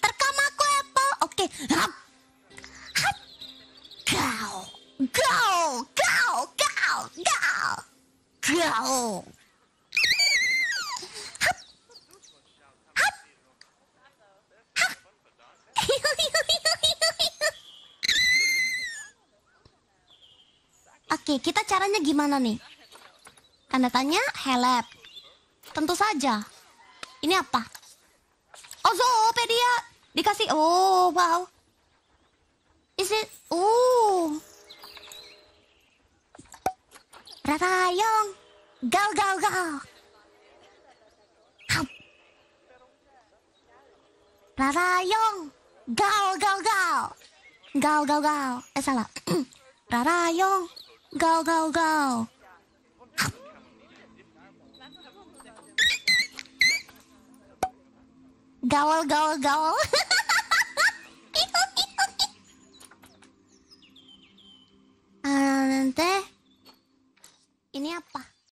Terkam aku Apple. Oke. Go. Oke, kita caranya gimana nih? Tanda tanya, helep. Tentu saja. Ini apa? Oh, Zoopedia. Dikasih, oh, wow. Is it, oh. Ratayong. Gal. Hap. Ratayong. Gal. Salah. Ratayong. Gal. Gaul. Nanti ini apa?